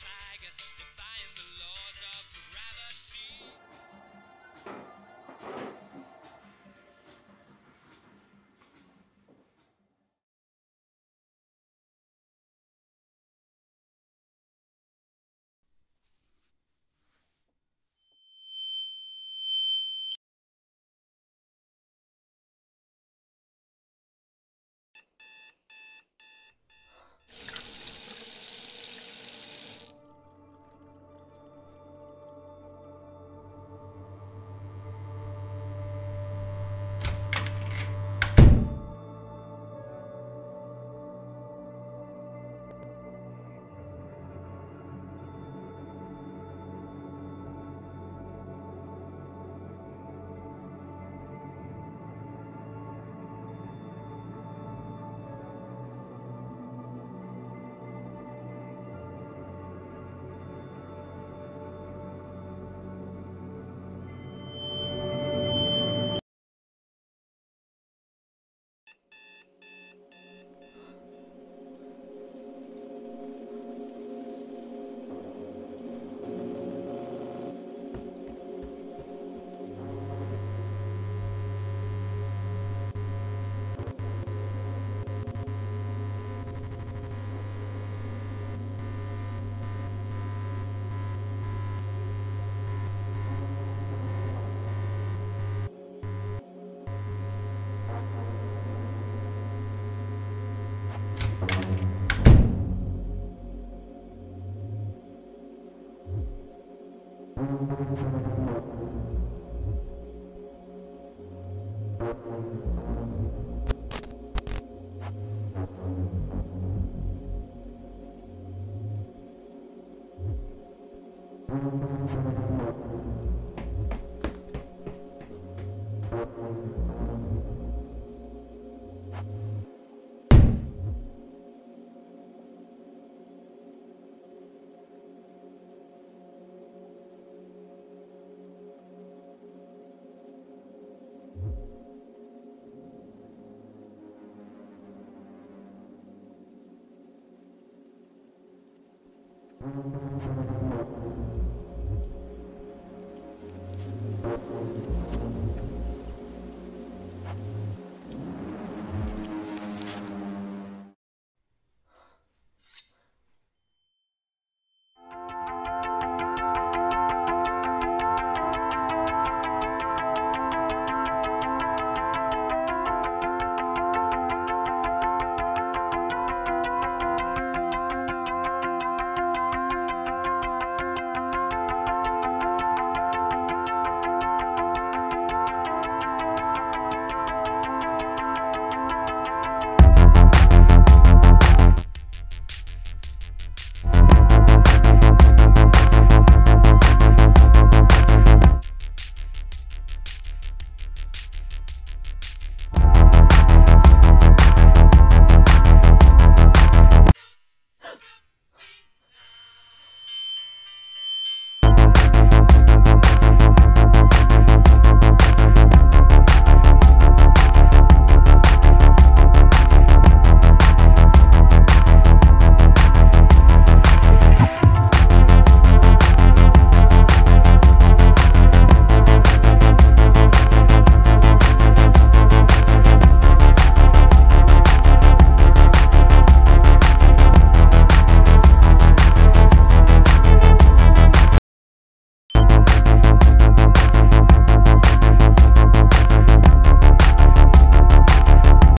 tiger, defying the laws of gravity.